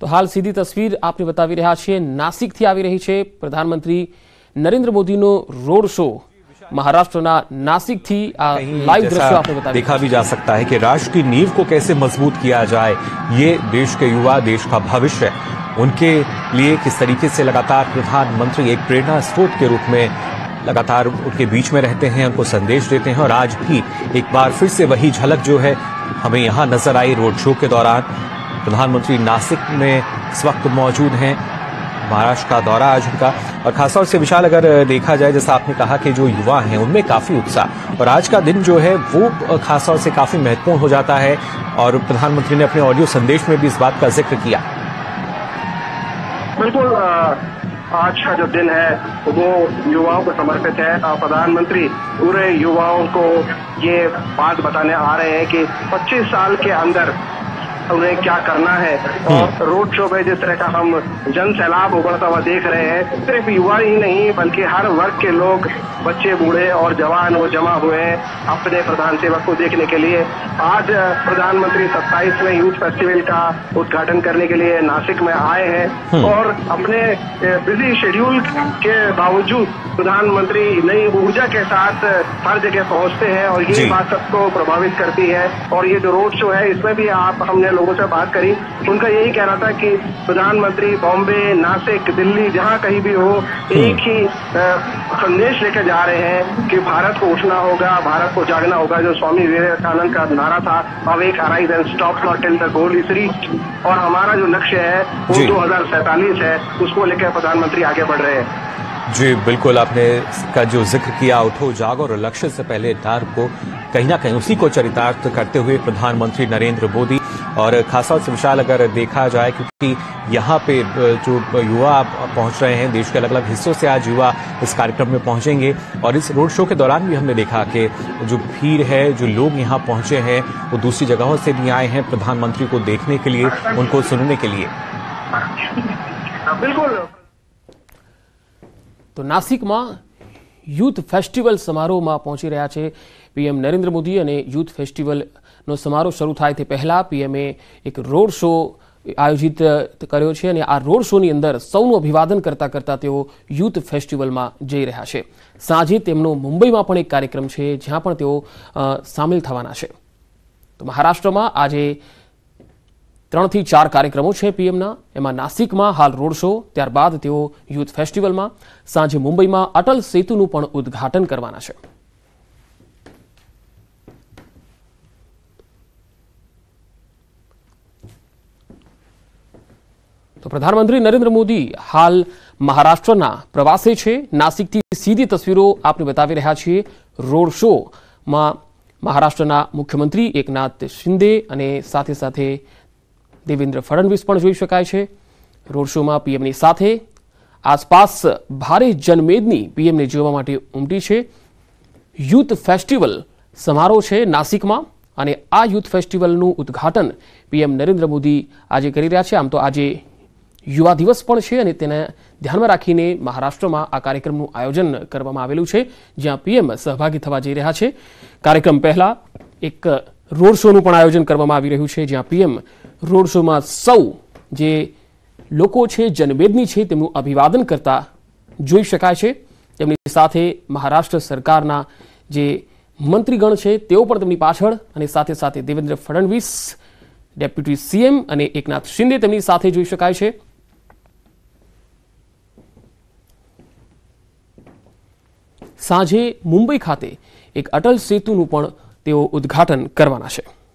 तो हाल सीधी तस्वीर आपने बतावी रहा छे। नासिक थी आवी रही छे प्रधानमंत्री नरेंद्र मोदी नो रोड शो। महाराष्ट्र नासिक थी लाइव दृश्य देखा भी जा सकता है कि राष्ट्र की नींव को कैसे मजबूत किया जाए। ये देश के युवा, देश का भविष्य है, उनके लिए किस तरीके से लगातार प्रधानमंत्री एक प्रेरणा स्रोत के रूप में लगातार उनके बीच में रहते हैं, उनको संदेश देते हैं। और आज भी एक बार फिर से वही झलक जो है हमें यहाँ नजर आई। रोड शो के दौरान प्रधानमंत्री नासिक में इस वक्त मौजूद हैं। महाराष्ट्र का दौरा आज उनका, और खासतौर से विशाल अगर देखा जाए जैसा आपने कहा कि जो युवा हैं उनमें काफ़ी उत्साह, और आज का दिन जो है वो खासतौर से काफ़ी महत्वपूर्ण हो जाता है। और प्रधानमंत्री ने अपने ऑडियो संदेश में भी इस बात का जिक्र किया। बिल्कुल, आज का जो दिन है वो युवाओं को समर्पित है। प्रधानमंत्री पूरे युवाओं को ये बात बताने आ रहे हैं कि 25 साल के अंदर उन्हें क्या करना है। और रोड शो में जिस तरह का हम जन सैलाब उभरता हुआ देख रहे हैं, सिर्फ युवा ही नहीं बल्कि हर वर्ग के लोग, बच्चे बूढ़े और जवान, वो जमा हुए हैं अपने प्रधान सेवक को देखने के लिए। आज प्रधानमंत्री 27वें यूथ फेस्टिवल का उद्घाटन करने के लिए नासिक में आए हैं। और अपने बिजी शेड्यूल के बावजूद प्रधानमंत्री नई ऊर्जा के साथ हर जगह पहुंचते हैं, और ये बात सबको प्रभावित करती है। और ये जो रोड शो है इसमें भी हमने लोगों से बात करी, उनका यही कहना था कि प्रधानमंत्री बॉम्बे, नासिक, दिल्ली, जहां कहीं भी हो, एक ही संदेश लेकर जा रहे हैं कि भारत को उठना होगा, भारत को जागना होगा। जो स्वामी विवेकानंद का नारा था, awake, arise and stop not till the goal is reached. और हमारा जो लक्ष्य है वो 2047 है, उसको लेकर प्रधानमंत्री आगे बढ़ रहे हैं। जी बिल्कुल, आपने इसका जो जिक्र किया, उठो जागो और लक्ष्य से पहले दार्प को कहीं ना कहीं उसी को चरितार्थ करते हुए प्रधानमंत्री नरेंद्र मोदी। और खासतौर से विशाल अगर देखा जाए क्योंकि यहाँ पे जो युवा पहुँच रहे हैं देश के अलग अलग हिस्सों से, आज युवा इस कार्यक्रम में पहुँचेंगे। और इस रोड शो के दौरान भी हमने देखा कि जो भीड़ है, जो लोग यहाँ पहुँचे हैं वो दूसरी जगहों से भी आए हैं प्रधानमंत्री को देखने के लिए, उनको सुनने के लिए। बिल्कुल, तो नासिक में यूथ फेस्टिवल समारोह में पहुंची रहा है पीएम नरेंद्र मोदी। और यूथ फेस्टिवल नो समारोह शुरू थाय ते पहला पीएमए एक रोड शो आयोजित कर्यो छे। अने आ रोड शोनी अंदर सौनु अभिवादन करता करता तेओ यूथ फेस्टिवल में जई रह्या छे। सांजे तेमनो मुंबई में पण एक कार्यक्रम है ज्यां पण तेओ सामिल थवाना छे। तो महाराष्ट्र में आज 3 થી 4 કાર્યક્રમો છે પીએમના। એમાં નાસિકમાં હાલ રોડ શો, ત્યારબાદ તેઓ યુથ ફેસ્ટિવલમાં, સાંજે મુંબઈમાં અટલ સેતુનું પણ ઉદ્ઘાટન કરવાના છે। તો પ્રધાનમંત્રી નરેન્દ્ર મોદી હાલ મહારાષ્ટ્રના પ્રવાસે છે। નાસિકથી સીધી તસવીરો આપને બતાવી રહ્યા છીએ। રોડ શોમાં મહારાષ્ટ્રના મુખ્યમંત્રી એકનાથ શિંદે અને સાથે સાથે देवेंद्र फडणवीस पण जोई शकाय छे। रोड शो में पीएमनी साथे आसपास भारी जनमेदनी पीएमने जोवा माटे उमटी छे। यूथ फेस्टिवल समारोह छे नासिक में, अने आ यूथ फेस्टिवलनुं उद्घाटन पीएम नरेंद्र मोदी आजे करी रह्या छे। आम तो आजे युवा दिवस पण छे अने तेना ध्यानमां राखीने महाराष्ट्र में आ कार्यक्रमनुं आयोजन करवामां आवेलुं छे, ज्यां पीएम सहभागी थवा जई रह्या छे। कार्यक्रम पहला एक रोड शोनुं पण आयोजन करवामां आवी रह्युं छे, ज्यां पीएम रोड शो में सौ जे लोको छे, जनमेदनी छे, तेमनुं अभिवादन करता जोई शकाय छे। तेमनी साथे महाराष्ट्र सरकारना जे मंत्रीगण छे तेओ पण तेमनी पाछळ, अने साथे साथे देवेंद्र फडणवीस, डेप्यूटी सीएम अने एकनाथ शिंदे तेमनी साथे जोई शकाय छे। सांजे मुंबई खाते एक अटल सेतुनुं पण तेओ उद्घाटन करवाना छे।